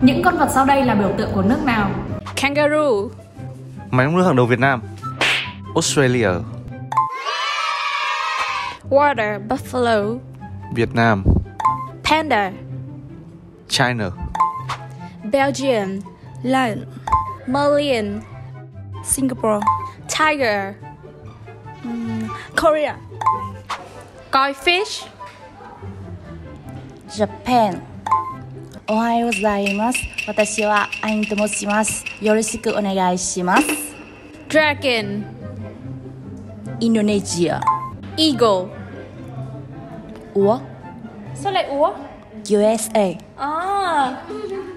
Những con vật sau đây là biểu tượng của nước nào? Kangaroo. Máy nước hàng đầu Việt Nam. Australia. Water buffalo. Việt Nam. Panda. China. Belgian lion. Malaysian Singapore tiger. Korea. Koi fish. Japan. Ohayou gozaimasu. Watashi wa Ain to moshimasu. Yoroshiku onegai shimasu. Dragon. Indonesia. Eagle. Ủa? Sao lại Ủa? USA. À.